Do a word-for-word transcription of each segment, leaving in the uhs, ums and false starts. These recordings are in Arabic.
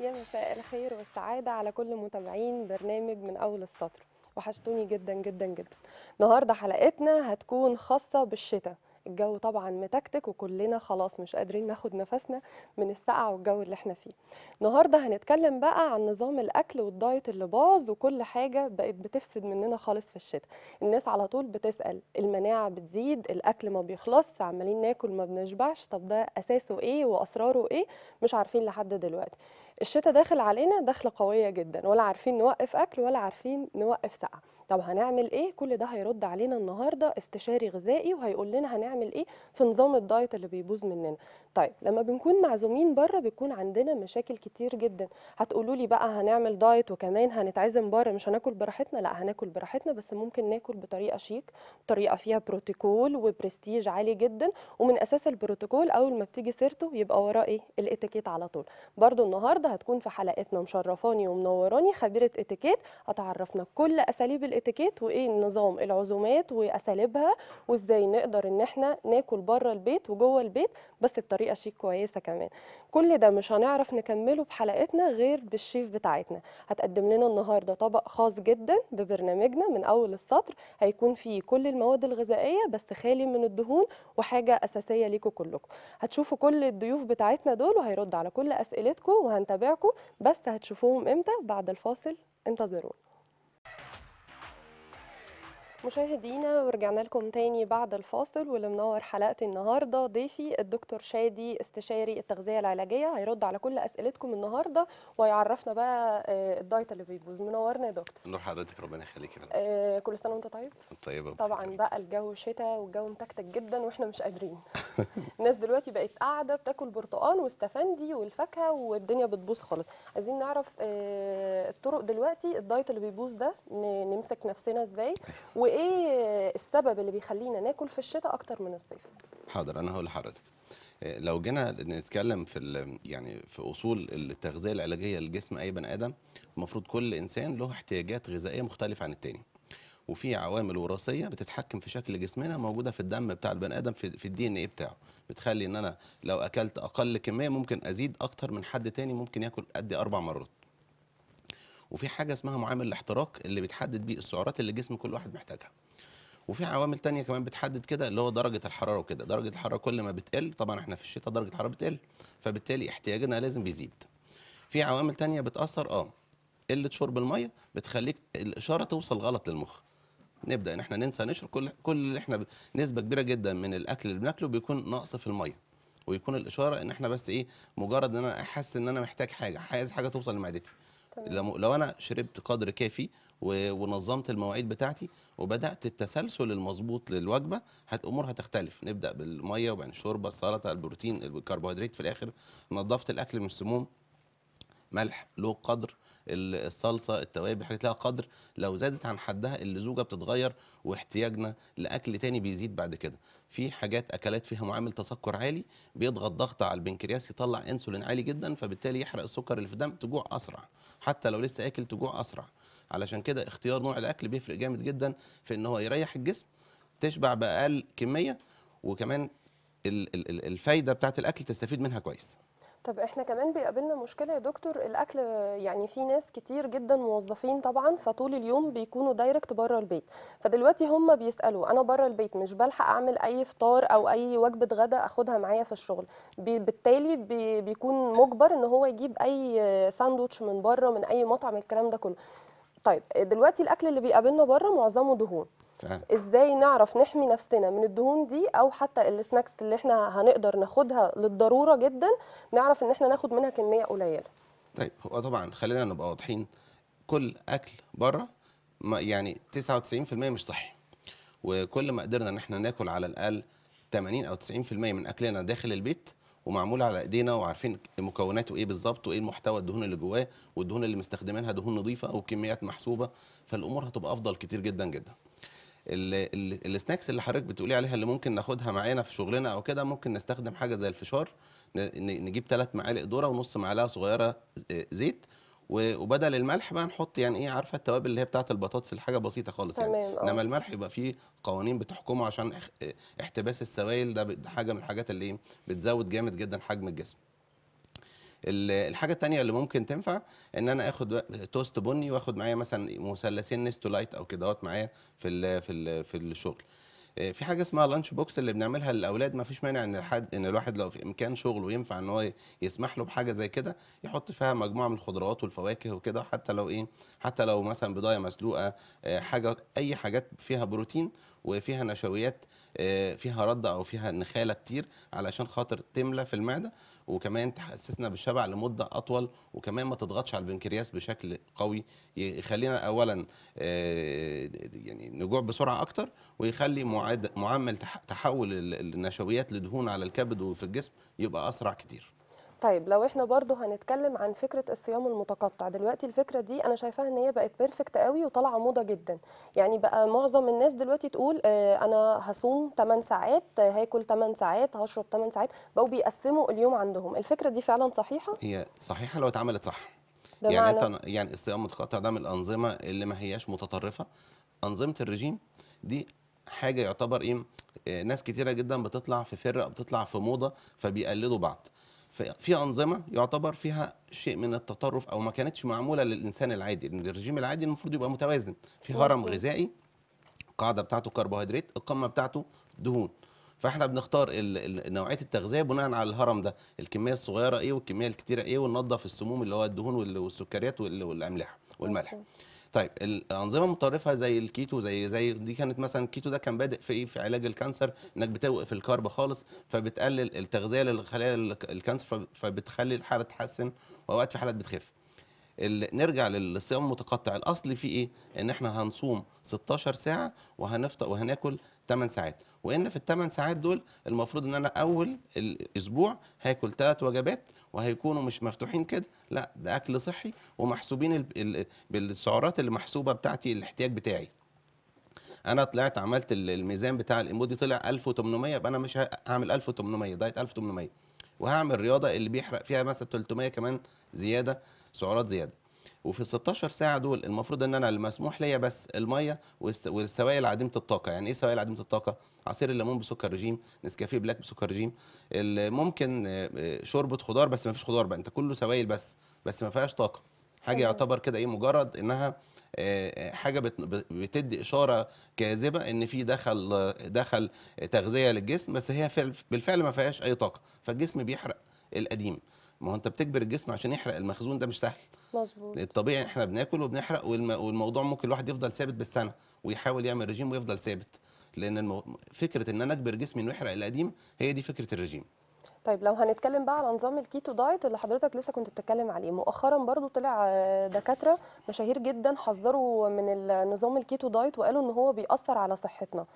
يا مساء الخير والسعادة على كل متابعين برنامج من أول السطر، وحشتوني جدا جدا جدا. النهارده حلقتنا هتكون خاصة بالشتاء، الجو طبعا متكتك وكلنا خلاص مش قادرين ناخد نفسنا من السقعة والجو اللي احنا فيه. النهارده هنتكلم بقى عن نظام الأكل والدايت اللي باظ وكل حاجة بقت بتفسد مننا خالص في الشتاء. الناس على طول بتسأل، المناعة بتزيد، الأكل ما بيخلص، عمالين ناكل ما بنشبعش، طب ده أساسه إيه وأسراره إيه؟ مش عارفين لحد دلوقتي. الشتاء داخل علينا دخلة قوية جدا، ولا عارفين نوقف أكل ولا عارفين نوقف سقعة. طب هنعمل إيه؟ كل ده هيرد علينا النهاردة استشاري غذائي، وهيقول لنا هنعمل إيه في نظام الدايت اللي بيبوظ مننا. طيب لما بنكون معزومين بره بيكون عندنا مشاكل كتير جدا. هتقولوا لي بقى هنعمل دايت وكمان هنتعزم بره، مش هناكل براحتنا؟ لا، هناكل براحتنا، بس ممكن ناكل بطريقة شيك، بطريقة فيها بروتوكول وبرستيج عالي جدا، ومن أساس البروتوكول أول ما بتيجي سيرته يبقى وراه إيه؟ الإتيكيت على طول. برضو النهارده هتكون في حلقتنا مشرفاني ومنوراني خبيرة إتيكيت، هتعرفنا كل أساليب الإتيكيت وإيه نظام العزومات وأساليبها، وإزاي نقدر إن إحنا ناكل بره البيت وجوه البيت بس بطريقة شيك كويسة كمان. كل ده مش هنعرف نكمله بحلقتنا غير بالشيف بتاعتنا. هتقدم لنا النهارده طبق خاص جدا ببرنامجنا من أول السطر، هيكون فيه كل المواد الغذائية بس خالي من الدهون، وحاجة أساسية ليكم كلكم. هتشوفوا كل الضيوف بتاعتنا دول، وهيرد على كل أسئلتكم وهنتابعكم، بس هتشوفوهم إمتى؟ بعد الفاصل، انتظرونا. مشاهدينا ورجعنا لكم تاني بعد الفاصل، واللي منور حلقتي النهارده ضيفي الدكتور شادي استشاري التغذيه العلاجيه، هيرد على كل اسئلتكم النهارده ويعرفنا بقى الدايت اللي بيبوظ. منورنا يا دكتور. نور حضرتك، ربنا يخليكي. آه كل سنه وانت طيب. طيبه. طبعا بقى الجو شتاء والجو متكتك جدا واحنا مش قادرين. الناس دلوقتي بقت قاعده بتاكل برتقان واستفندي والفاكهه والدنيا بتبوظ خالص. عايزين نعرف آه الطرق دلوقتي الدايت اللي بيبوظ ده نمسك نفسنا ازاي، ايه السبب اللي بيخلينا ناكل في الشتاء اكتر من الصيف؟ حاضر، انا هقول لحضرتك. لو جينا نتكلم في يعني في اصول التغذيه العلاجيه لجسم اي بني ادم، المفروض كل انسان له احتياجات غذائيه مختلفه عن التاني، وفي عوامل وراثيه بتتحكم في شكل جسمنا، موجوده في الدم بتاع البني ادم، في الدي ان ايه بتاعه، بتخلي ان انا لو اكلت اقل كميه ممكن ازيد اكتر من حد تاني، ممكن ياكل قد اربع مرات. وفي حاجه اسمها معامل الاحتراق اللي بتحدد بيه السعرات اللي جسم كل واحد محتاجها. وفي عوامل تانية كمان بتحدد كده، اللي هو درجه الحراره وكده. درجه الحراره كل ما بتقل، طبعا احنا في الشتاء درجه الحراره بتقل، فبالتالي احتياجنا لازم بيزيد. في عوامل تانية بتاثر، اه قله شرب الميه بتخليك الاشاره توصل غلط للمخ، نبدا ان احنا ننسى نشرب. كل كل اللي احنا ب... نسبه كبيره جدا من الاكل اللي بناكله بيكون نقص في الميه، ويكون الاشاره ان احنا بس ايه، مجرد ان انا احس ان انا محتاج حاجه، عايز حاجه توصل لمعدتي. لو انا شربت قدر كافي ونظمت المواعيد بتاعتي وبدات التسلسل المظبوط للوجبه، الامور هتختلف. نبدا بالميه وبعدين الشوربه، السلطه، البروتين، الكربوهيدرات، في الاخر نظفت الاكل من السموم، ملح له قدر، الصلصه، التوابل، حاجات لها قدر. لو زادت عن حدها اللزوجه بتتغير، واحتياجنا لاكل تاني بيزيد بعد كده. في حاجات اكلات فيها معامل تسكر عالي، بيضغط ضغط على البنكرياس، يطلع انسولين عالي جدا، فبالتالي يحرق السكر اللي في الدم، تجوع اسرع، حتى لو لسه اكل تجوع اسرع. علشان كده اختيار نوع الاكل بيفرق جامد جدا في ان هو يريح الجسم، تشبع باقل كميه، وكمان الفايده بتاعت الاكل تستفيد منها كويس. طب احنا كمان بيقابلنا مشكله يا دكتور، الاكل يعني في ناس كتير جدا موظفين طبعا، فطول اليوم بيكونوا دايركت بره البيت، فدلوقتي هم بيسالوا انا بره البيت مش بلحق اعمل اي فطار او اي وجبه غدا اخدها معايا في الشغل، بالتالي بيكون مجبر ان هو يجيب اي ساندوتش من بره، من اي مطعم، الكلام ده كله. طيب دلوقتي الاكل اللي بيقابلنا بره معظمه دهون، ازاي نعرف نحمي نفسنا من الدهون دي، او حتى السناكس اللي احنا هنقدر ناخدها للضروره جدا نعرف ان احنا ناخد منها كميه قليله؟ طيب هو طبعا خلينا نبقى واضحين، كل اكل بره يعني تسعة وتسعين بالمية مش صحي، وكل ما قدرنا ان احنا ناكل على الاقل تمانين او تسعين بالمية من اكلنا داخل البيت ومعمول على ايدينا وعارفين مكوناته ايه بالظبط، وايه محتوى الدهون اللي جواه، والدهون اللي مستخدمينها دهون نظيفه وكميات محسوبه، فالامور هتبقى افضل كتير جدا جدا. السناكس اللي حضرتك بتقولي عليها اللي ممكن ناخدها معانا في شغلنا او كده، ممكن نستخدم حاجه زي الفشار، نجيب ثلاث معالق ذره ونص معلقه صغيره زيت، وبدل الملح بقى نحط يعني ايه، عارفه التوابل اللي هي بتاعه البطاطس، الحاجه بسيطه خالص يعني. انما الملح يبقى فيه قوانين بتحكمه عشان احتباس السوائل، ده حاجه من الحاجات اللي بتزود جامد جدا حجم الجسم. الحاجه الثانيه اللي ممكن تنفع ان انا اخد توست بني واخد معايا مثلا مثلثين نستو لايت او كدهوت معايا في ال في ال في الشغل. في حاجه اسمها لانش بوكس اللي بنعملها للاولاد، ما فيش مانع ان حد ان الواحد لو في امكان شغله ينفع ان هو يسمح له بحاجه زي كده يحط فيها مجموعه من الخضروات والفواكه وكده، حتى لو ايه حتى لو مثلا بضايه مسلوقه، حاجه اي حاجات فيها بروتين وفيها نشويات فيها رده او فيها نخاله كتير علشان خاطر تملى في المعده، وكمان تحسسنا بالشبع لمده اطول، وكمان ما تضغطش على البنكرياس بشكل قوي، يخلينا اولا يعني نجوع بسرعه اكتر، ويخلي معامل تحول النشويات لدهون على الكبد وفي الجسم يبقى اسرع كتير. طيب لو احنا برضه هنتكلم عن فكره الصيام المتقطع دلوقتي، الفكره دي انا شايفاها ان هي بقت بيرفكت قوي وطالعه موضه جدا، يعني بقى معظم الناس دلوقتي تقول اه انا هصوم ثمان ساعات، هاكل ثمان ساعات، هشرب ثمان ساعات، بقوا بيقسموا اليوم عندهم. الفكره دي فعلا صحيحه؟ هي صحيحه لو اتعملت صح. يعني انت يعني الصيام المتقطع ده من الانظمه اللي ما هياش متطرفه. انظمه الرجيم دي حاجه يعتبر ايه ناس كتيره جدا بتطلع في فرقه بتطلع في موضه فبيقلدوا بعض. في انظمه يعتبر فيها شيء من التطرف او ما كانتش معموله للانسان العادي، لان الرجيم العادي المفروض يبقى متوازن في هرم غذائي، القاعده بتاعته كربوهيدرات، القمه بتاعته دهون، فاحنا بنختار نوعيه التغذيه بناء على الهرم ده، الكميه الصغيره ايه والكميه الكتيره ايه، وننظف السموم اللي هو الدهون والسكريات والاملاح والملح. طيب الانظمه المتطرفه زي الكيتو زي زي دي كانت مثلا، الكيتو ده كان بادئ في ايه في علاج الكانسر، انك بتوقف الكارب خالص فبتقلل التغذيه للخلايا الكانسر فبتخلي الحاله تتحسن واوقات في حالات بتخف. نرجع للصيام المتقطع، الاصل فيه ايه؟ ان احنا هنصوم ستاشر ساعه وهنفطر وهناكل ثمان ساعات، وان في الثمان ساعات دول المفروض ان انا اول الاسبوع هاكل ثلاث وجبات وهيكونوا مش مفتوحين كده، لا ده اكل صحي ومحسوبين بالسعرات اللي محسوبه بتاعتي الاحتياج بتاعي. انا طلعت عملت الميزان بتاع الامودي طلع ألف وثمانمية، يبقى انا مش هعمل ألف وثمانمية دايت ألف وثمانمية، وهعمل رياضه اللي بيحرق فيها مثلا ثلاثمية كمان زياده سعرات زياده. وفي ال ستاشر ساعه دول المفروض ان انا المسموح ليا بس الميه والسوائل عديمه الطاقه. يعني ايه سوائل عديمه الطاقه؟ عصير الليمون بسكر رجيم، نسكافيه بلاك بسكر رجيم، ممكن شوربه خضار، بس ما فيش خضار بقى، انت كله سوائل بس بس ما فيهاش طاقه. حاجه يعتبر كده ايه مجرد انها حاجه بتدي اشاره كاذبه ان في دخل دخل تغذيه للجسم، بس هي بالفعل ما فيهاش اي طاقه، فالجسم بيحرق القديم. ما هو انت بتجبر الجسم عشان يحرق المخزون، ده مش سهل. مظبوط. الطبيعي احنا بناكل وبنحرق، والموضوع ممكن الواحد يفضل ثابت بالسنه ويحاول يعمل رجيم ويفضل ثابت، لان المو... فكره ان انا اجبر جسمي انه يحرق القديم هي دي فكره الرجيم. طيب لو هنتكلم بقى على نظام الكيتو دايت اللي حضرتك لسه كنت بتتكلم عليه، مؤخرا برضو طلع دكاتره مشاهير جدا حذروا من نظام الكيتو دايت وقالوا ان هو بيأثر على صحتنا،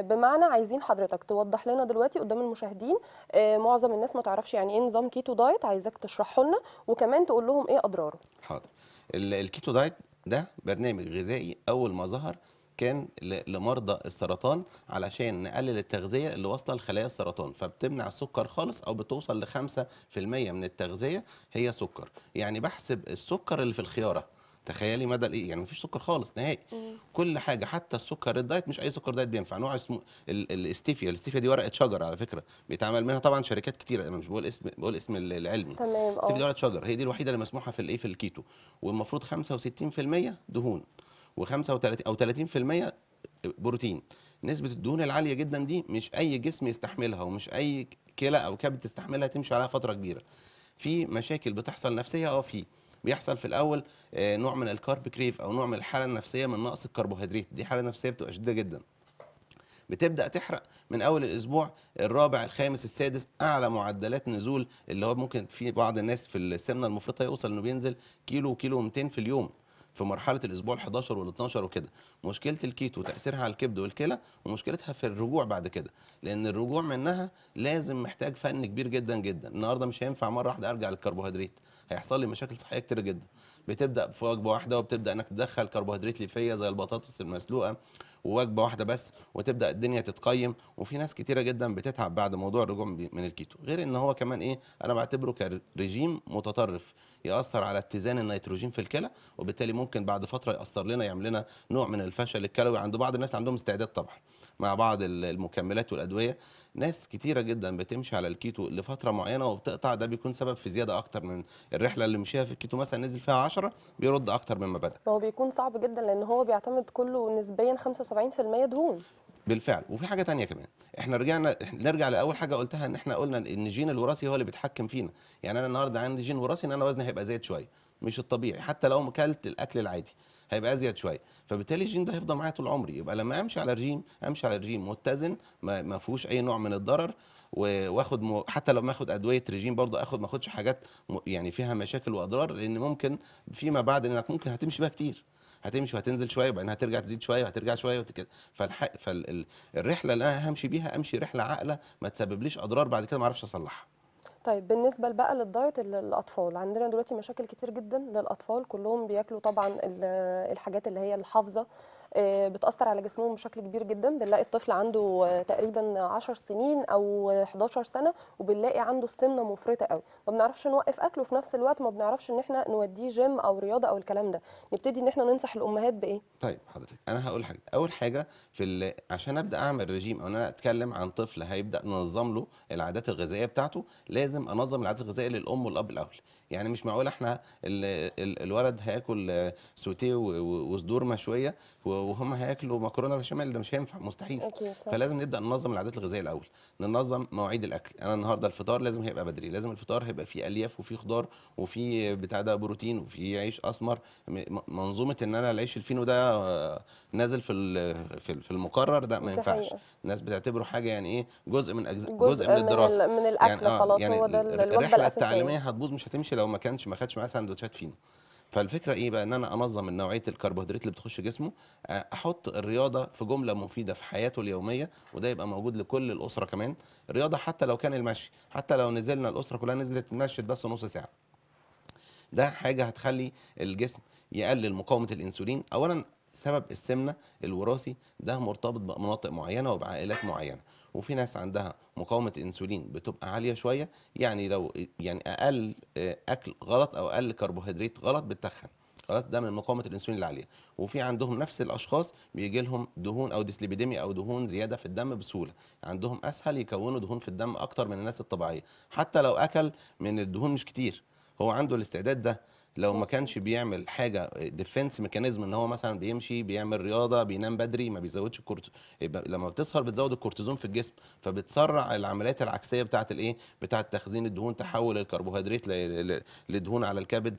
بمعنى عايزين حضرتك توضح لنا دلوقتي قدام المشاهدين، معظم الناس ما تعرفش يعني ايه نظام كيتو دايت، عايزك تشرحه لنا وكمان تقول لهم ايه اضراره. حاضر. الكيتو دايت ده برنامج غذائي اول ما ظهر كان لمرضى السرطان علشان نقلل التغذيه اللي واصله لخلايا السرطان، فبتمنع السكر خالص او بتوصل ل خمسة في المية من التغذيه هي سكر، يعني بحسب السكر اللي في الخياره. تخيلي مدى الايه، يعني مفيش سكر خالص نهائي. كل حاجه حتى السكر الدايت مش اي سكر دايت بينفع، نوع اسمه الاستيفيا، الاستيفيا دي ورقه شجر على فكره، بيتعمل منها طبعا شركات كتيره، انا مش بقول اسم بقول اسم العلمي. تمام. الاستيفيا دي ورقه شجر، هي دي الوحيده اللي مسموحه في الايه في الكيتو، والمفروض خمسة وستين في المية دهون و35 او ثلاثين في المية بروتين. نسبه الدهون العاليه جدا دي مش اي جسم يستحملها، ومش اي كلى او كبد تستحملها تمشي عليها فتره كبيره. في مشاكل بتحصل نفسيه، اه في بيحصل في الاول نوع من الكارب كريف او نوع من الحاله النفسيه من نقص الكربوهيدرات، دي حاله نفسيه بتبقى شديده جدا. بتبدا تحرق من اول الاسبوع الرابع الخامس السادس، اعلى معدلات نزول اللي هو ممكن في بعض الناس في السمنه المفرطه يوصل انه بينزل كيلو وكيلو ومئتين في اليوم في مرحله الاسبوع الحادي عشر والاثني عشر وكده. مشكله الكيتو تاثيرها على الكبد والكلى، ومشكلتها في الرجوع بعد كده، لان الرجوع منها لازم محتاج فن كبير جدا جدا. النهارده مش هينفع مره واحده ارجع للكربوهيدرات، هيحصل لي مشاكل صحيه كتير جدا. بتبدا في وجبه واحده وبتبدا انك تدخل كربوهيدرات ليفيه زي البطاطس المسلوقه ووجبه واحده بس، وتبدا الدنيا تتقيم، وفي ناس كتيره جدا بتتعب بعد موضوع الرجوع من الكيتو. غير ان هو كمان ايه انا بعتبره كرجيم متطرف ياثر على اتزان النيتروجين في الكلى، وبالتالي ممكن بعد فتره ياثر لنا يعمل لنا نوع من الفشل الكلوي عند بعض الناس عندهم استعداد طبعا، مع بعض المكملات والادويه. ناس كتيره جدا بتمشي على الكيتو لفتره معينه وبتقطع، ده بيكون سبب في زياده اكتر من الرحله اللي مشيها في الكيتو، مثلا نزل فيها عشرة بيرد اكتر مما بدا. هو بيكون صعب جدا لان هو بيعتمد كله نسبيا خمسة وسبعين بالمية دهون. بالفعل. وفي حاجه ثانيه كمان، احنا رجعنا نرجع لاول حاجه قلتها، ان احنا قلنا ان الجين الوراثي هو اللي بيتحكم فينا. يعني انا النهارده عندي جين وراثي ان انا وزني هيبقى زايد شويه مش الطبيعي، حتى لو اكلت الاكل العادي هيبقى ازيد شويه، فبالتالي الجين ده هيفضل معايا طول عمري. يبقى لما امشي على رجيم امشي على رجيم متزن ما فيهوش اي نوع من الضرر، واخد حتى لو ما اخد ادويه رجيم برضه اخد ما اخدش حاجات يعني فيها مشاكل واضرار، لان ممكن فيما بعد انك ممكن هتمشي بقى كتير، هتمشي وهتنزل شويه وبعدين هترجع تزيد شويه وهترجع شويه وكده. فالرحله اللي انا همشي بيها امشي رحله عاقله ما تسببليش اضرار بعد كده ما اعرفش اصلحها. طيب بالنسبه بقى للدايت للاطفال، عندنا دلوقتي مشاكل كتير جدا للاطفال، كلهم بياكلوا طبعا الحاجات اللي هي الحافظه بتاثر على جسمهم بشكل كبير جدا. بنلاقي الطفل عنده تقريبا عشر سنين او حداشر سنه وبنلاقي عنده السمنه مفرطه قوي، ما بنعرفش نوقف اكله، في نفس الوقت ما بنعرفش ان احنا نوديه جيم او رياضه او الكلام ده. نبتدي ان احنا ننصح الامهات بايه؟ طيب حضرتك انا هقول حاجه، اول حاجه في عشان ابدا اعمل رجيم او ان انا اتكلم عن طفل هيبدا ننظم له العادات الغذائيه بتاعته، لازم انظم العادات الغذائيه للام والاب الاول. يعني مش معقول احنا الولد هياكل سوتيه وصدور مشويه وهم هياكلوا مكرونه بشاميل، ده مش هينفع مستحيل. فلازم نبدا ننظم العادات الغذائيه الاول، ننظم مواعيد الاكل. انا النهارده الفطار لازم هيبقى بدري، لازم الفطار هيبقى فيه الياف وفيه خضار وفيه بتاع ده بروتين وفيه عيش اسمر. منظومه ان انا العيش الفينو ده نازل في في المقرر، ده ما ينفعش. الناس بتعتبره حاجه يعني ايه، جزء من أجز... جزء, جزء من الدراسه من الاكل يعني آه خلاص يعني هو ده الوجبه الاساسيه. الرحله التعليميه هتبوظ، مش هتمشي لو ما كانش ما خدش معاه سندوتشات فينو. فالفكره ايه بقى، ان انا انظم نوعيه الكربوهيدرات اللي بتخش جسمه، احط الرياضه في جمله مفيده في حياته اليوميه، وده يبقى موجود لكل الاسره. كمان رياضه حتى لو كان المشي، حتى لو نزلنا الاسره كلها نزلت مشيت بس نص ساعه، ده حاجه هتخلي الجسم يقلل مقاومه الانسولين. اولا سبب السمنه الوراثي ده مرتبط بمناطق معينه وبعائلات معينه، وفي ناس عندها مقاومه انسولين بتبقى عاليه شويه، يعني لو يعني اقل اكل غلط او اقل كربوهيدرات غلط بتتخن خلاص، ده من مقاومه الانسولين العاليه. وفي عندهم نفس الاشخاص بيجي لهم دهون او ديسليبيديميا او دهون زياده في الدم بسهوله، عندهم اسهل يكونوا دهون في الدم اكتر من الناس الطبيعيه، حتى لو اكل من الدهون مش كتير هو عنده الاستعداد ده. لو ما كانش بيعمل حاجه ديفنس ميكانيزم ان هو مثلا بيمشي بيعمل رياضه بينام بدري ما بيزودش الكورت، لما بتسهر بتزود الكورتيزون في الجسم، فبتسرع العمليات العكسيه بتاعه الايه بتاعه تخزين الدهون، تحول الكربوهيدرات لدهون على الكبد،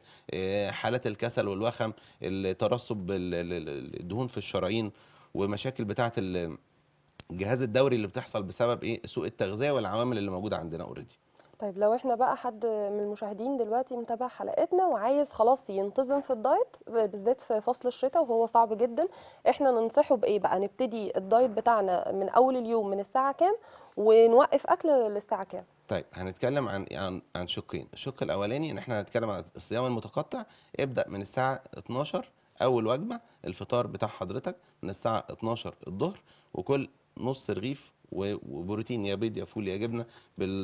حالات الكسل والوخم، الترسب الدهون في الشرايين، ومشاكل بتاعه الجهاز الدوري اللي بتحصل بسبب ايه سوء التغذيه والعوامل اللي موجوده عندنا اوريدي. طيب لو احنا بقى حد من المشاهدين دلوقتي متابع حلقتنا وعايز خلاص ينتظم في الدايت بالذات في فصل الشتاء وهو صعب جدا، احنا ننصحه بايه بقى؟ نبتدي الدايت بتاعنا من اول اليوم من الساعه كام ونوقف اكل للساعه كام؟ طيب هنتكلم عن عن عن شقين، الشق الاولاني ان احنا هنتكلم عن الصيام المتقطع، ابدا من الساعه اتناشر اول وجبه الفطار بتاع حضرتك من الساعه اتناشر الظهر، وكل نص رغيف وبروتين يا بيض يا فول يا جبنه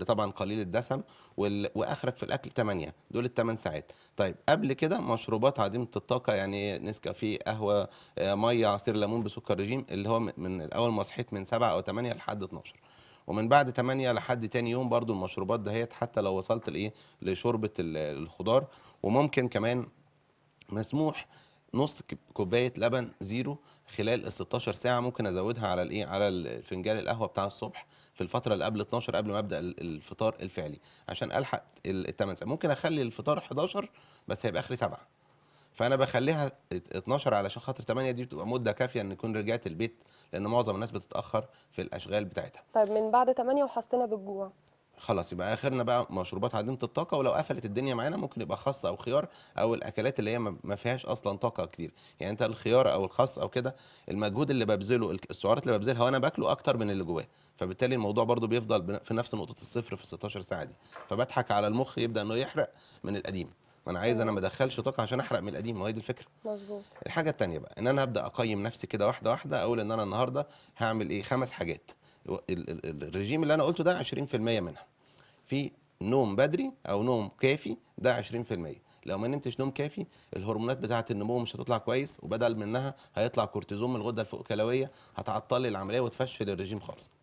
طبعا قليل الدسم، واخرك في الاكل ثمانية، دول الثمان ساعات. طيب قبل كده مشروبات عديمه الطاقه يعني نسكافيه قهوه ميه عصير ليمون بسكر رجيم، اللي هو من الاول ما صحيت من سبعة او ثمانية لحد اتناشر، ومن بعد ثمانية لحد تاني يوم برضو المشروبات دهيت، حتى لو وصلت لايه لشوربه الخضار. وممكن كمان مسموح نص كوبايه لبن زيرو خلال ال ستاشر ساعه، ممكن ازودها على الايه على فنجان القهوه بتاع الصبح في الفتره اللي قبل اتناشر قبل ما ابدا الفطار الفعلي عشان الحق ال ثمانية ساعات. ممكن اخلي الفطار حداشر بس هيبقى اخري سبعة، فانا بخليها اتناشر علشان خاطر ثمانية، دي بتبقى مده كافيه ان يكون رجعت البيت، لان معظم الناس بتتاخر في الاشغال بتاعتها. طيب من بعد ثمانية وحسينا بالجوع خلاص يبقى اخرنا بقى مشروبات عديمه الطاقه، ولو قفلت الدنيا معانا ممكن يبقى خس او خيار او الاكلات اللي هي ما فيهاش اصلا طاقه كتير. يعني انت الخيار او الخس او كده المجهود اللي ببذله السعرات اللي ببذلها وانا باكله اكتر من اللي جواه، فبالتالي الموضوع برضو بيفضل في نفس نقطه الصفر في ستاشر ساعه دي، فبضحك على المخ يبدا انه يحرق من القديم. ما انا عايز انا ما ادخلش طاقه عشان احرق من القديم، ما هي دي الفكره. مظبوط. الحاجه الثانيه بقى ان انا ابدا اقيم نفسي كده واحده واحده، اقول ان انا النهارده هعمل ايه خمس حاجات، الرجيم اللي انا قلته ده عشرين بالمية منها، في نوم بدري او نوم كافي ده عشرين بالمية، لو ما نمتش نوم كافي الهرمونات بتاعه النمو مش هتطلع كويس، وبدل منها هيطلع كورتيزون من الغده الفوقكلويه، هتعطل العمليه وتفشل الرجيم خالص.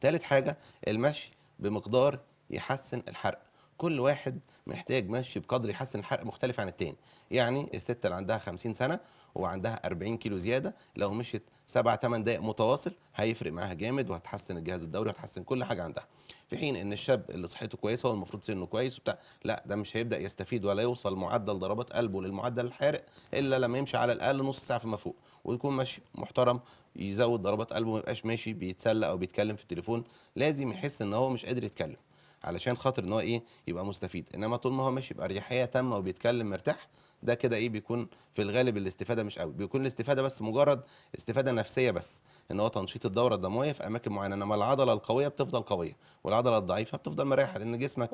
ثالث حاجه المشي بمقدار يحسن الحرق، كل واحد محتاج مشي بقدر يحسن الحرق مختلف عن التاني. يعني الست اللي عندها خمسين سنه وعندها أربعين كيلو زياده لو مشيت سبع ثمان دقائق متواصل هيفرق معاها جامد، وهتحسن الجهاز الدوري وهتحسن كل حاجه عندها. في حين ان الشاب اللي صحته كويسه والمفروض سنه كويس وبتاع، لا ده مش هيبدا يستفيد ولا يوصل معدل ضربات قلبه للمعدل الحارق الا لما يمشي على الاقل نص ساعه فيما فوق، ويكون ماشي محترم يزود ضربات قلبه، ما يبقاش ماشي بيتسلى او بيتكلم في التليفون. لازم يحس ان هو مش قادر يتكلم علشان خاطر ان هو ايه يبقى مستفيد، انما طول ما هو ماشي باريحيه تامه وبيتكلم مرتاح ده كده ايه بيكون في الغالب الاستفاده مش قوي، بيكون الاستفاده بس مجرد استفاده نفسيه بس، ان هو تنشيط الدوره الدمويه في اماكن معينه، انما العضله القويه بتفضل قويه والعضله الضعيفه بتفضل مريحه، لان جسمك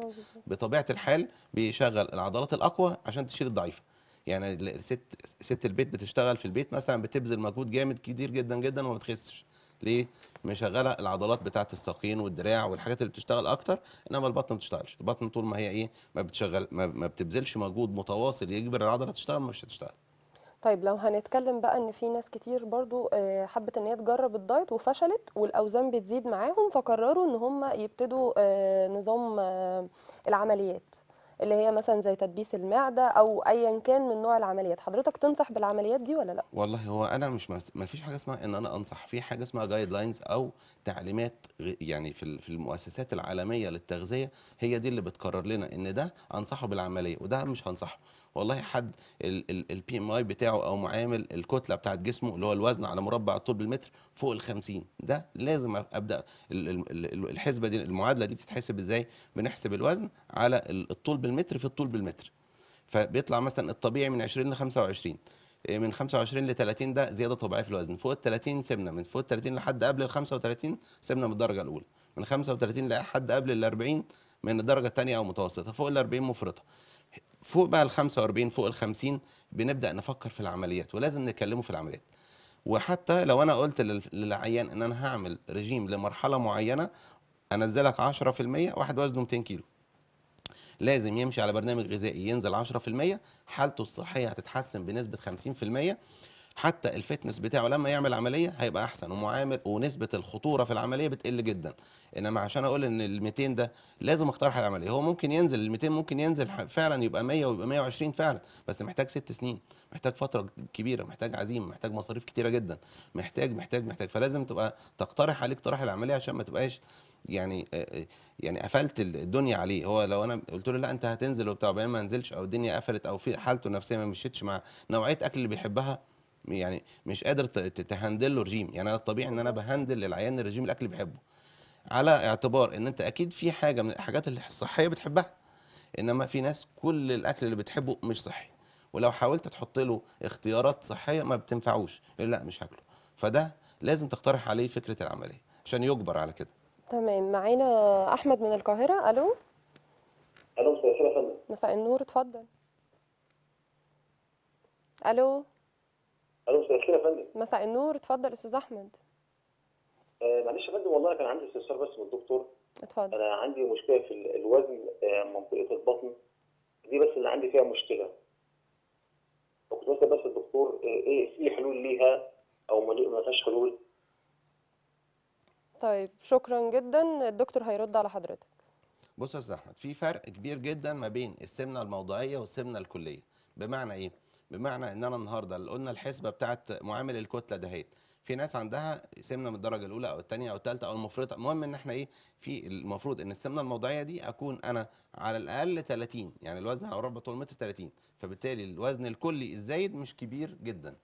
بطبيعه الحال بيشغل العضلات الاقوى عشان تشيل الضعيفه. يعني ست ست البيت بتشتغل في البيت مثلا بتبذل مجهود جامد كتير جدا جدا وما بتخسش، ليه؟ مشغله العضلات بتاعه الساقين والدراع والحاجات اللي بتشتغل اكتر، انما البطن ما بتشتغلش، البطن طول ما هي ايه ما بتشغل ما بتبذلش مجهود متواصل يجبر العضله تشتغل مش هتشتغل. طيب لو هنتكلم بقى ان في ناس كتير برضو حبت ان هي تجرب الدايت وفشلت والاوزان بتزيد معاهم، فقرروا ان هم يبتدوا نظام العمليات اللي هي مثلا زي تدبيس المعده او ايا كان من نوع العمليات، حضرتك تنصح بالعمليات دي ولا لا؟ والله هو انا مش ما فيش حاجه اسمها ان انا انصح، في حاجه اسمها جايد لاينز او تعليمات يعني في في المؤسسات العالميه للتغذيه، هي دي اللي بتقرر لنا ان ده انصحه بالعمليه وده مش هنصحه. والله حد البي ام اي بتاعه او معامل الكتله بتاعت جسمه اللي هو الوزن على مربع الطول بالمتر فوق ال خمسين، ده لازم ابدا الحسبه دي، المعادله دي بتتحسب ازاي؟ بنحسب الوزن على الطول بالمتر في الطول بالمتر، فبيطلع مثلا الطبيعي من عشرين ل خمسة وعشرين، من خمسة وعشرين ل ثلاثين ده زياده طبيعيه في الوزن، فوق ال ثلاثين سمنه، من فوق ال ثلاثين لحد قبل ال خمسة وثلاثين سمنه من الدرجه الاولى، من خمسة وثلاثين لحد قبل ال أربعين من الدرجه الثانيه او متوسطه، فوق ال أربعين مفرطه، فوق بقى ال خمسة وأربعين فوق ال خمسين بنبدا نفكر في العمليات، ولازم نتكلموا في العمليات. وحتى لو انا قلت للعيان ان انا هعمل رجيم لمرحله معينه انزلك عشرة في المية، واحد وزنه مئتين كيلو لازم يمشي على برنامج غذائي ينزل عشرة في المية، حالته الصحيه هتتحسن بنسبه خمسين في المية، حتى الفتنس بتاعه لما يعمل عمليه هيبقى احسن ومعامل ونسبه الخطوره في العمليه بتقل جدا. انما عشان اقول ان ال مئتين ده لازم اقترح العمليه، هو ممكن ينزل ال مئتين، ممكن ينزل فعلا يبقى مية ويبقى مية وعشرين فعلا، بس محتاج ست سنين، محتاج فتره كبيره، محتاج عزيمه، محتاج مصاريف كتيره جدا، محتاج محتاج محتاج فلازم تبقى تقترح عليه اقتراح العمليه عشان ما تبقاش يعني يعني قفلت الدنيا عليه. هو لو انا قلت له لا انت هتنزل وبتاع وبعدين ما نزلش او الدنيا قفلت او في حالته النفسيه ما مشيتش مع نوعيه اكل اللي بيحبها، يعني مش قادر تهندل له رجيم. يعني انا الطبيعي ان انا بهندل للعيان الرجيم الاكل بيحبه، على اعتبار ان انت اكيد في حاجه من الحاجات الصحيه بتحبها، انما في ناس كل الاكل اللي بتحبه مش صحي، ولو حاولت تحط له اختيارات صحيه ما بتنفعوش، لا مش هاكله. فده لازم تقترح عليه فكره العمليه عشان يجبر على كده. تمام، معانا احمد من القاهره. الو الو مساء الخير يا فندم. مساء النور، اتفضل. الو الو مساء الخير يا فندم. مساء النور، اتفضل استاذ احمد. آه معلش يا فندم، والله كان عندي استفسار بس من الدكتور. اتفضل. انا عندي مشكله في الوزن، آه منطقه البطن دي بس اللي عندي فيها مشكله، وكنت بسال بس الدكتور آه ايه في حلول ليها او ما فيهاش حلول؟ طيب شكرا جدا، الدكتور هيرد على حضرتك. بص يا استاذ احمد، في فرق كبير جدا ما بين السمنه الموضعيه والسمنه الكليه. بمعنى ايه؟ بمعنى ان انا النهارده اللي قلنا الحسبه بتاعت معامل الكتله دهيت، في ناس عندها سمنه من الدرجه الاولى او الثانيه او الثالثه او المفرطه، المهم ان احنا ايه في المفروض ان السمنه الموضعيه دي اكون انا على الاقل ثلاثين، يعني الوزن على مربع طول متر ثلاثين، فبالتالي الوزن الكلي الزايد مش كبير جدا،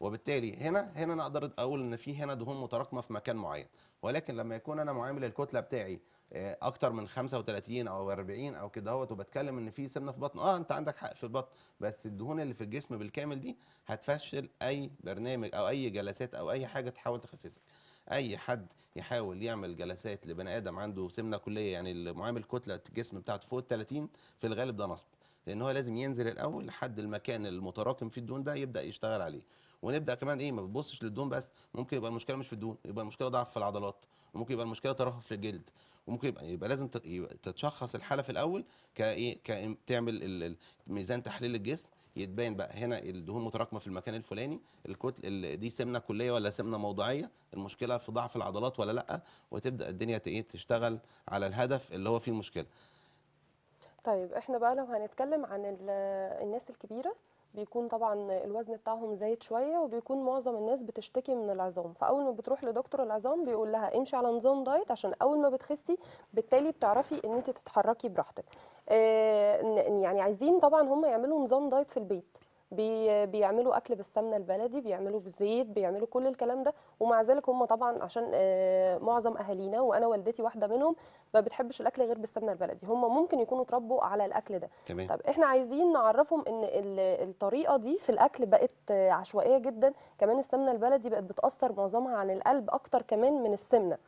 وبالتالي هنا هنا انا اقدر اقول ان في هنا دهون متراكمه في مكان معين. ولكن لما يكون انا معامل الكتله بتاعي اكتر من خمسة وثلاثين او أربعين او كده اهوت، وبتكلم ان في سمنه في بطن، اه انت عندك حق في البطن، بس الدهون اللي في الجسم بالكامل دي هتفشل اي برنامج او اي جلسات او اي حاجه تحاول تخسسك. اي حد يحاول يعمل جلسات لبني ادم عنده سمنه كليه، يعني المعامل كتله الجسم بتاعته فوق ال ثلاثين في الغالب ده نصب، لان هو لازم ينزل الاول لحد المكان المتراكم فيه الدهون ده يبدا يشتغل عليه. ونبدا كمان ايه، ما بتبصش للدهون بس، ممكن يبقى المشكله مش في الدهون، يبقى المشكله ضعف في العضلات، وممكن يبقى المشكله ترهف في الجلد، وممكن يبقى يبقى لازم تتشخص الحاله في الاول كايه، ك تعمل ميزان تحليل الجسم يتبين بقى هنا الدهون متراكمه في المكان الفلاني، الكتل دي سمنه كليه ولا سمنه موضعيه، المشكله في ضعف العضلات ولا لا، وتبدا الدنيا تشتغل على الهدف اللي هو فيه المشكله. طيب احنا بقى لو هنتكلم عن الناس الكبيره، بيكون طبعا الوزن بتاعهم زايد شويه، وبيكون معظم الناس بتشتكي من العظام، فاول ما بتروح لدكتور العظام بيقول لها امشي على نظام دايت، عشان اول ما بتخسي بالتالي بتعرفي ان انت تتحركي براحتك. يعني عايزين طبعا هم يعملوا نظام دايت في البيت، بي بيعملوا اكل بالسمنه البلدي، بيعملوا بالزيت، بيعملوا كل الكلام ده، ومع ذلك هم طبعا عشان معظم اهالينا وانا والدتي واحده منهم ما بتحبش الاكل غير بالسمنه البلدي، هم ممكن يكونوا اتربوا على الاكل ده. تمام. طب احنا عايزين نعرفهم ان الطريقه دي في الاكل بقت عشوائيه جدا، كمان السمنه البلدي بقت بتاثر معظمها عن القلب اكتر كمان من السمنه،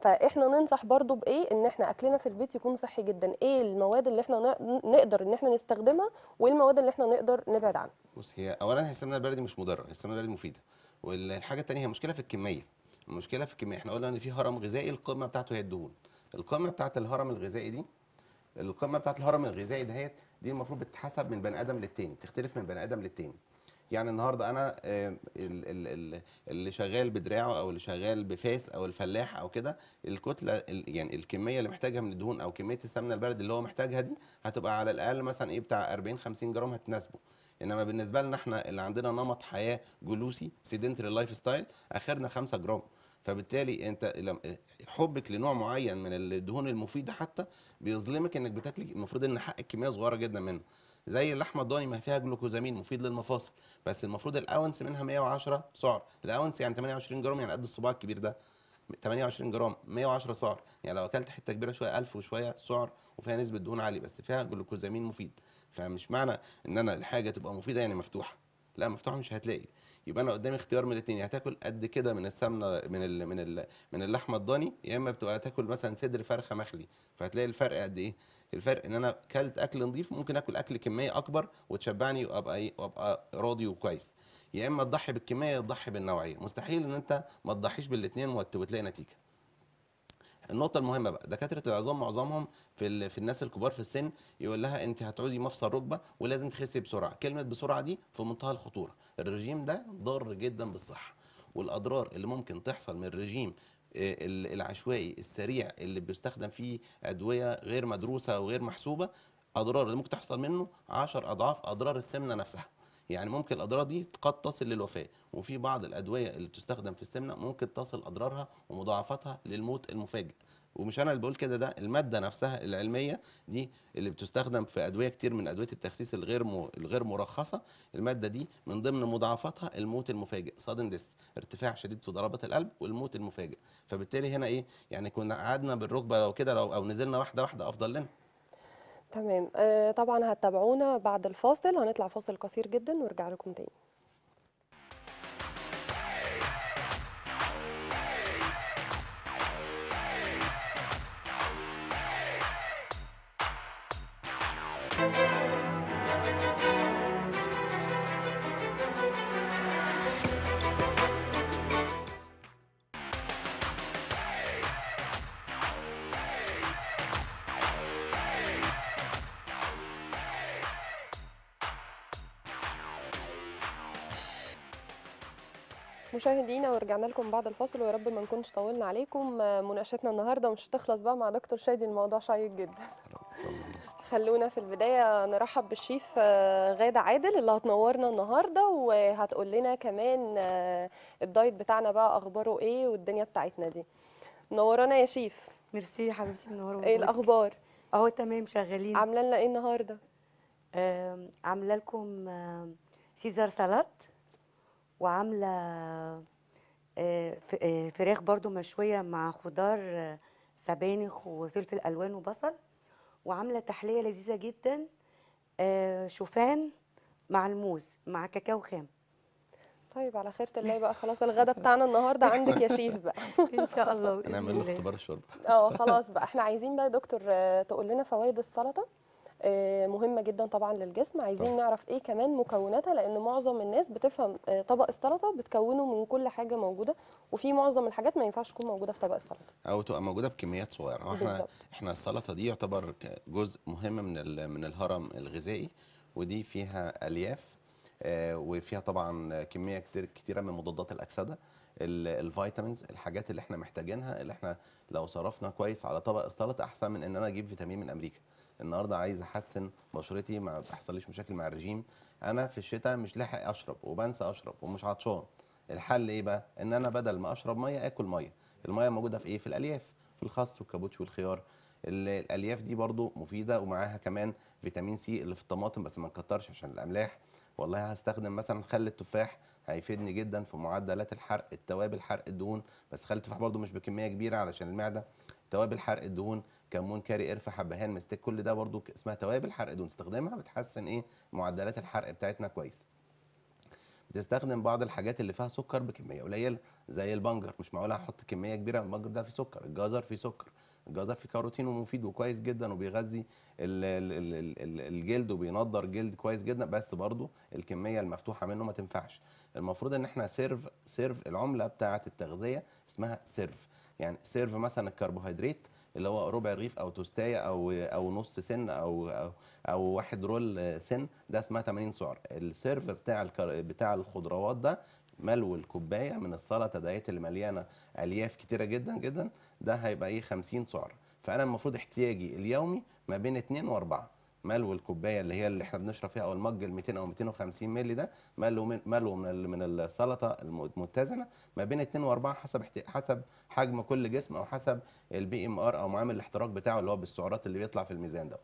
فاحنا ننصح برضو بايه، ان احنا اكلنا في البيت يكون صحي جدا، ايه المواد اللي احنا نقدر ان احنا نستخدمها والمواد اللي احنا نقدر نبعد عنها. بص، هي اولا هي السمنه البلدي مش مضره، السمنه البلدي مفيده، والحاجه الثانيه هي مشكله في الكميه، المشكله في الكميه، احنا قلنا ان في هرم غذائي القمه بتاعته هي الدهون، القمه بتاعه الهرم الغذائي دي، القمه بتاعه الهرم الغذائي دهيت دي المفروض بتتحسب من بني ادم للتاني، بتختلف من بني ادم للتاني. يعني النهارده انا اللي شغال بدراعه او اللي شغال بفاس او الفلاح او كده، الكتله يعني الكميه اللي محتاجها من الدهون او كميه السمنه البلدي اللي هو محتاجها دي هتبقى على الاقل مثلا ايه بتاع أربعين خمسين جرام هتناسبه. انما بالنسبه لنا احنا اللي عندنا نمط حياه جلوسي سيدنتري لايف ستايل اخرنا خمسة جرام، فبالتالي انت حبك لنوع معين من الدهون المفيده حتى بيظلمك انك بتاكلي المفروض ان حقك كميه صغيره جدا منه. زي اللحمه الضاني ما فيها جلوكوزامين مفيد للمفاصل، بس المفروض الاونس منها مية وعشرة سعر، الاونس يعني ثمانية وعشرين جرام، يعني قد الصباع الكبير ده ثمانية وعشرين جرام مية وعشرة سعر، يعني لو اكلت حته كبيره شويه ألف وشويه سعر وفيها نسبه دهون عاليه، بس فيها جلوكوزامين مفيد. فمش معنى ان انا الحاجه تبقى مفيده يعني مفتوحه، لا مفتوحه مش هتلاقي، يبقى انا قدامي اختيار من الاثنين، هتاكل قد كده من السمنه من ال من ال من اللحمه الضاني، يا اما بتبقى تاكل مثلا صدر فرخه مخلي، فهتلاقي الفرق قد ايه؟ الفرق ان انا اكلت اكل نظيف ممكن اكل اكل كميه اكبر وتشبعني وابقى ايه وابقى راضي وكويس، يا اما تضحي بالكميه يا تضحي بالنوعيه، مستحيل ان انت ما تضحيش بالاثنين وتلاقي نتيجه. النقطة المهمة بقى، دكاترة العظام معظمهم في في الناس الكبار في السن يقول لها انت هتعوزي مفصل ركبة ولازم تخسي بسرعة، كلمة بسرعة دي في منتهى الخطورة، الرجيم ده ضار جدا بالصحة، والأضرار اللي ممكن تحصل من الرجيم العشوائي السريع اللي بيستخدم فيه أدوية غير مدروسة وغير محسوبة، أضرار اللي ممكن تحصل منه عشر أضعاف أضرار السمنة نفسها. يعني ممكن الاضرار دي قد تصل للوفاه، وفي بعض الادويه اللي بتستخدم في السمنه ممكن تصل اضرارها ومضاعفاتها للموت المفاجئ، ومش انا اللي بقول كده، ده الماده نفسها العلميه دي اللي بتستخدم في ادويه كتير من ادويه التخسيس الغير م... الغير مرخصه، الماده دي من ضمن مضاعفاتها الموت المفاجئ، sudden death، ارتفاع شديد في ضربات القلب والموت المفاجئ، فبالتالي هنا ايه؟ يعني كنا قعدنا بالركبه لو كده لو او نزلنا واحده واحده افضل لنا. تمام. آه طبعا هتتابعونا بعد الفاصل، هنطلع فاصل قصير جدا ونرجع لكم تاني. مشاهدينا ورجعنا لكم بعد الفاصل، ويا رب ما نكونش طولنا عليكم، مناقشتنا النهارده مش هتخلص بقى مع دكتور شادي، الموضوع شيق جدا. خلونا في البدايه نرحب بالشيف غاده عادل اللي هتنورنا النهارده، وهتقول لنا كمان الدايت بتاعنا بقى اخباره ايه والدنيا بتاعتنا دي. منورانا يا شيف. ميرسي يا حبيبتي، منوره. ايه الاخبار؟ اهو تمام، شغالين. عامله لنا ايه النهارده؟ عامله لكم سيزار سلات، وعامله فراخ برضو مشويه مع خضار سبانخ وفلفل الوان وبصل، وعامله تحليه لذيذه جدا شوفان مع الموز مع كاكاو خام. طيب على خيرة الله بقى، خلاص الغدا بتاعنا النهارده عندك يا شيف بقى ان شاء الله باذن الله. هنعمل اختبار الشوربه. اه خلاص بقى، احنا عايزين بقى دكتور تقول لنا فوائد السلطه مهمه جدا طبعا للجسم، عايزين نعرف ايه كمان مكوناتها، لان معظم الناس بتفهم طبق السلطه بتكونه من كل حاجه موجوده، وفي معظم الحاجات ما ينفعش تكون موجوده في طبق السلطه او تبقى موجوده بكميات صغيره. احنا بالزبط. احنا السلطه دي يعتبر جزء مهم من من الهرم الغذائي، ودي فيها الياف وفيها طبعا كميه كتير كتيره من مضادات الاكسده، الفيتامينز، الحاجات اللي احنا محتاجينها، اللي احنا لو صرفنا كويس على طبق السلطه احسن من ان انا اجيب فيتامين من امريكا. النهارده عايز احسن بشرتي، ما بيحصليش مشاكل مع الرجيم، انا في الشتاء مش لاحق اشرب وبنسى اشرب ومش عطشان، الحل ايه بقى؟ ان انا بدل ما اشرب ميه اكل ميه. الميه موجوده في ايه؟ في الالياف، في الخس والكابوتش والخيار. الالياف دي برضو مفيده، ومعاها كمان فيتامين سي اللي في الطماطم، بس ما نكترش عشان الاملاح. والله هستخدم مثلا خل التفاح، هيفيدني جدا في معدلات الحرق، التوابل، حرق الدهون، بس خل التفاح برضو مش بكميه كبيره علشان المعده. توابل حرق الدهون، كمون، كاري، قرفه، حبهان، مستيك، كل ده برضو اسمها توابل حرق دهون، استخدامها بتحسن ايه معدلات الحرق بتاعتنا كويس. بتستخدم بعض الحاجات اللي فيها سكر بكميه قليله زي البنجر، مش معقول هحط كميه كبيره من البنجر، ده فيه سكر. الجزر فيه سكر، الجزر فيه كاروتين ومفيد وكويس جدا، وبيغذي الجلد وبينضر الجلد كويس جدا، بس برضو الكميه المفتوحه منه ما تنفعش. المفروض ان احنا سيرف سيرف العمله بتاعه التغذيه اسمها سيرف، يعني سيرف مثلا الكربوهيدرات اللي هو ربع رغيف او توستايه او او نص سن او او, أو واحد رول سن، ده اسمها ثمانين سعر. السيرف بتاع بتاع الخضروات ده، ملو الكوبايه من السلطه دايت اللي مليانه الياف كتيره جدا جدا، ده هيبقى ايه خمسين سعر. فانا المفروض احتياجي اليومي ما بين اتنين واربعة. ملو الكوبايه اللي هي اللي احنا بنشرب فيها او المج ال ميتين او ميتين وخمسين مللي ده، ملو من ملو من من السلطه المتزنه ما بين اتنين واربعة حسب حسب حجم كل جسم، او حسب البي ام ار او معامل الاحتراق بتاعه اللي هو بالسعرات اللي بيطلع في الميزان دوت.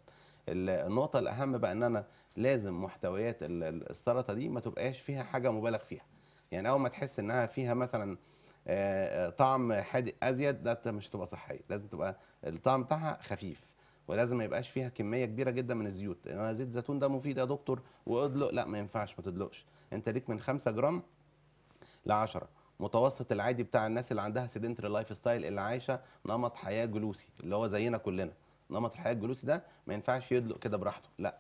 النقطه الاهم بقى ان انا لازم محتويات السلطه دي ما تبقاش فيها حاجه مبالغ فيها، يعني اول ما تحس انها فيها مثلا طعم حادق ازيد، ده مش هتبقى صحيه. لازم تبقى الطعم بتاعها خفيف، ولازم ما يبقاش فيها كميه كبيره جدا من الزيوت. انا زيت زيتون ده مفيد يا دكتور وادلق، لا ما ينفعش، ما تدلقش. انت ليك من خمسة جرام ل عشرة، متوسط العادي بتاع الناس اللي عندها سيدنتري لايف ستايل، اللي عايشه نمط حياه جلوسي، اللي هو زينا كلنا. نمط الحياه الجلوسي ده ما ينفعش يدلق كده براحته، لا،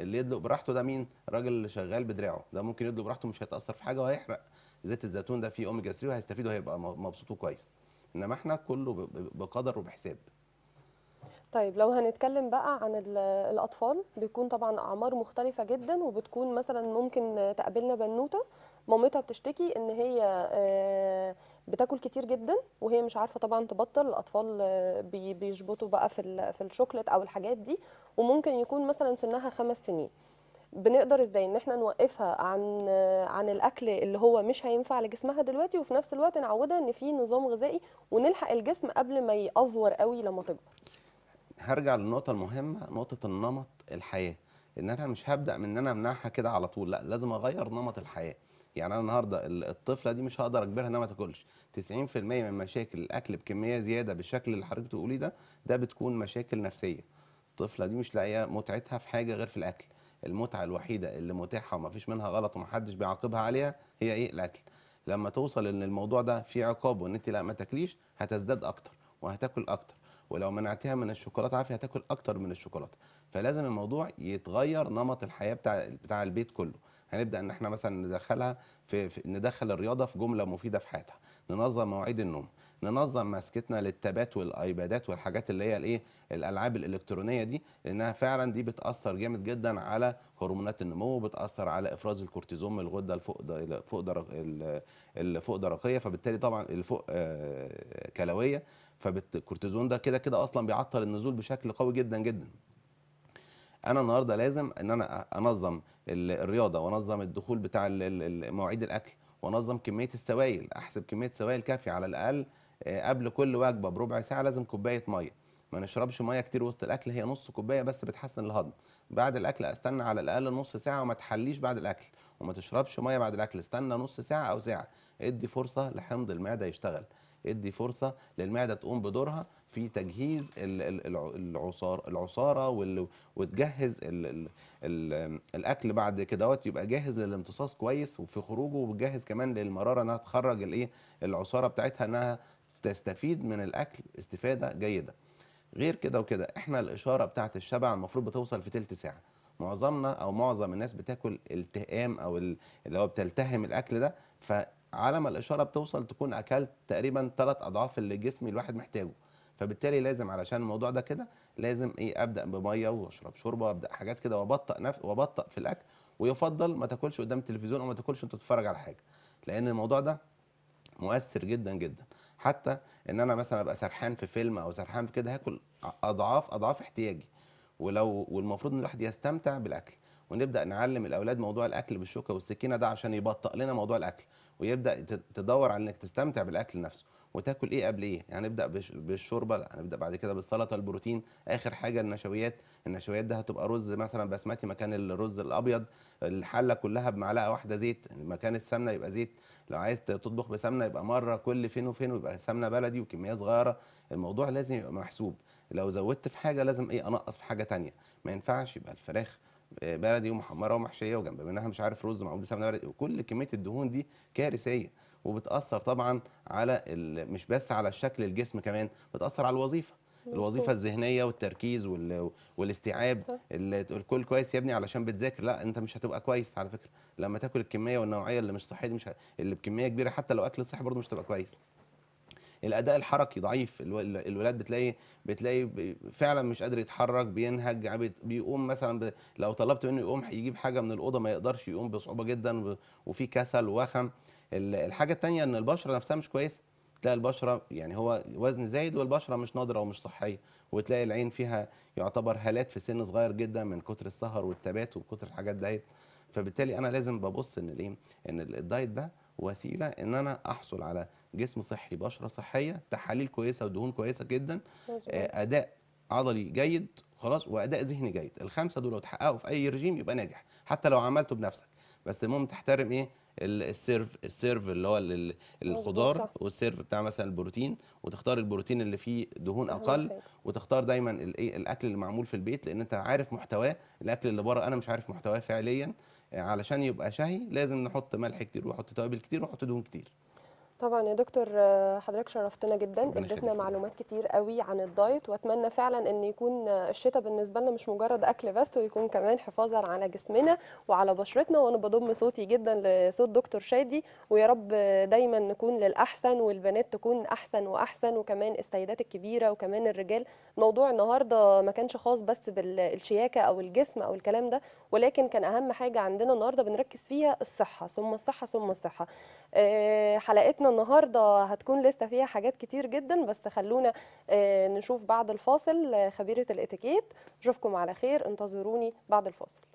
اللي يدلق براحته ده مين؟ الراجل اللي شغال بدراعه، ده ممكن يدلق براحته مش هيتاثر في حاجه، وهيحرق زيت الزيتون ده فيه اوميجا ثلاثة وهيستفيد وهيبقى مبسوط وكويس. انما احنا كله بقدر وبحساب. طيب لو هنتكلم بقى عن الأطفال، بيكون طبعا أعمار مختلفة جدا، وبتكون مثلا ممكن تقابلنا بنوتة مامتها بتشتكي إن هي بتاكل كتير جدا وهي مش عارفة طبعا تبطل. الأطفال بيشبطوا بقى في في الشوكليت أو الحاجات دي، وممكن يكون مثلا سنها خمس سنين. بنقدر ازاي ان احنا نوقفها عن عن الاكل اللي هو مش هينفع لجسمها دلوقتي، وفي نفس الوقت نعودها ان في نظام غذائي ونلحق الجسم قبل ما يأفور قوي لما تكبر؟ هرجع للنقطة المهمة، نقطة النمط الحياة، إن أنا مش هبدأ من إن أنا أمنعها كده على طول، لا، لازم أغير نمط الحياة. يعني أنا النهاردة الطفلة دي مش هقدر أجبرها إنها ما تاكلش. تسعين في المية من مشاكل الأكل بكمية زيادة بالشكل اللي حضرتك بتقوليه ده، ده بتكون مشاكل نفسية. الطفلة دي مش لاقية متعتها في حاجة غير في الأكل. المتعة الوحيدة اللي متاحة وما فيش منها غلط ومحدش بيعاقبها عليها هي إيه؟ الأكل. لما توصل إن الموضوع ده فيه عقاب وإن أنت لا ما تاكليش، هتزداد أكتر وهتاكل أكتر. ولو منعتها من الشوكولاته عافيه هتاكل اكتر من الشوكولاته. فلازم الموضوع يتغير، نمط الحياه بتاع بتاع البيت كله. هنبدا ان احنا مثلا ندخلها في, في ندخل الرياضه في جمله مفيده في حياتها، ننظم مواعيد النوم، ننظم مسكتنا للتابات والايبادات والحاجات اللي هي الايه الالعاب الالكترونيه دي، لانها فعلا دي بتاثر جامد جدا على هرمونات النمو، وبتاثر على افراز الكورتيزون من الغده الفوق درقيه، فبالتالي طبعا الفوق كلويه، فالكورتيزون ده كده كده اصلا بيعطل النزول بشكل قوي جدا جدا. انا النهارده لازم ان انا انظم الرياضه، وانظم الدخول بتاع مواعيد الاكل، وانظم كميه السوائل، احسب كميه سوائل كافيه على الاقل قبل كل وجبه بربع ساعه لازم كوبايه ميه. ما نشربش ميه كتير وسط الاكل، هي نص كوبايه بس بتحسن الهضم. بعد الاكل استنى على الاقل نص ساعه، وما تحليش بعد الاكل، وما تشربش ميه بعد الاكل، استنى نص ساعه او ساعه. ادي فرصه لحمض المعده يشتغل، ادي فرصه للمعده تقوم بدورها، في تجهيز العصار العصاره وتجهز ال ال ال الاكل بعد كده، يبقى جاهز للامتصاص كويس وفي خروجه، وجاهز كمان للمراره انها تخرج الايه العصاره بتاعتها انها تستفيد من الاكل استفاده جيده. غير كده وكده احنا الاشاره بتاعت الشبع المفروض بتوصل في تلت ساعه، معظمنا او معظم الناس بتاكل التئام او اللي هو بتلتهم الاكل ده، فعلى ما الاشاره بتوصل تكون اكلت تقريبا ثلاث اضعاف اللي جسمي الواحد محتاجه. فبالتالي لازم علشان الموضوع ده كده لازم ايه ابدا بميه واشرب شوربه وابدا حاجات كده وابطئ نف... وابطئ في الاكل، ويفضل ما تاكلش قدام التلفزيون او ما تاكلش وانت بتتفرج على حاجه، لان الموضوع ده مؤثر جدا جدا. حتى ان انا مثلا ابقى سرحان في فيلم او سرحان في كده هاكل اضعاف اضعاف احتياجي، ولو والمفروض ان الواحد يستمتع بالاكل. ونبدا نعلم الاولاد موضوع الاكل بالشوكه والسكينه ده عشان يبطئ لنا موضوع الاكل، ويبدا تدور على انك تستمتع بالاكل نفسه وتاكل ايه قبل ايه، يعني نبدا بالشوربه، لا نبدا بعد كده بالسلطه البروتين، اخر حاجه النشويات، النشويات ده هتبقى رز مثلا بسمتي مكان الرز الابيض، الحله كلها بمعلقه واحده زيت، مكان السمنه يبقى زيت، لو عايز تطبخ بسمنه يبقى مره كل فين وفين ويبقى سمنه بلدي وكميه صغيره. الموضوع لازم يبقى محسوب، لو زودت في حاجه لازم ايه انقص في حاجه ثانيه، ما ينفعش يبقى الفراخ بلدي ومحمره ومحشيه وجنب منها مش عارف رز معمول بسمنه بلدي، وكل كميه الدهون دي كارثيه، وبتاثر طبعا على مش بس على الشكل الجسم، كمان بتاثر على الوظيفه الوظيفه الذهنيه والتركيز والاستيعاب. الكل كويس يا ابني علشان بتذاكر، لا انت مش هتبقى كويس على فكره لما تاكل الكميه والنوعيه اللي مش صحيه دي، مش ه... اللي بكميه كبيره حتى لو اكل صحي برضه مش هتبقى كويس. الاداء الحركي ضعيف، الولاد بتلاقي بتلاقي فعلا مش قادر يتحرك، بينهج، بيقوم مثلا ب... لو طلبت منه يقوم يجيب حاجه من الاوضه ما يقدرش يقوم بصعوبه جدا، وفي كسل ووخم. الحاجه الثانيه ان البشره نفسها مش كويسه، تلاقي البشره يعني هو وزن زايد والبشره مش ناضره ومش صحيه، وتلاقي العين فيها يعتبر هالات في سن صغير جدا من كتر السهر والتبات وكتر الحاجات ديت. فبالتالي انا لازم ببص ان الايه ان الدايت ده وسيله ان انا احصل على جسم صحي، بشره صحيه، تحاليل كويسه ودهون كويسه جدا، اداء عضلي جيد خلاص، واداء ذهني جيد. الخمسه دول لو اتحققوا في اي رجيم يبقى ناجح حتى لو عملته بنفسك، بس المهم تحترم ايه السيرف السيرف اللي هو الخضار، والسيرف بتاع مثلا البروتين، وتختار البروتين اللي فيه دهون اقل، وتختار دايما الايه الاكل اللي معمول في البيت، لان انت عارف محتواه. الاكل اللي بره انا مش عارف محتواه فعليا، علشان يبقى شهي لازم نحط ملح كتير ونحط توابل كتير ونحط دهون كتير. طبعا يا دكتور حضرتك شرفتنا جدا، اديتنا معلومات كتير قوي عن الدايت، واتمنى فعلا ان يكون الشتاء بالنسبه لنا مش مجرد اكل بس، ويكون كمان حفاظا على جسمنا وعلى بشرتنا. وانا بضم صوتي جدا لصوت دكتور شادي، ويا رب دايما نكون للاحسن، والبنات تكون احسن واحسن، وكمان السيدات الكبيره وكمان الرجال. موضوع النهارده ما كانش خاص بس بالشياكه او الجسم او الكلام ده، ولكن كان اهم حاجه عندنا النهارده بنركز فيها الصحه ثم الصحه ثم الصحه. حلقتنا النهارده هتكون لسه فيها حاجات كتير جدا، بس خلونا نشوف بعد الفاصل خبيرة الاتيكيت. اشوفكم على خير، انتظروني بعد الفاصل.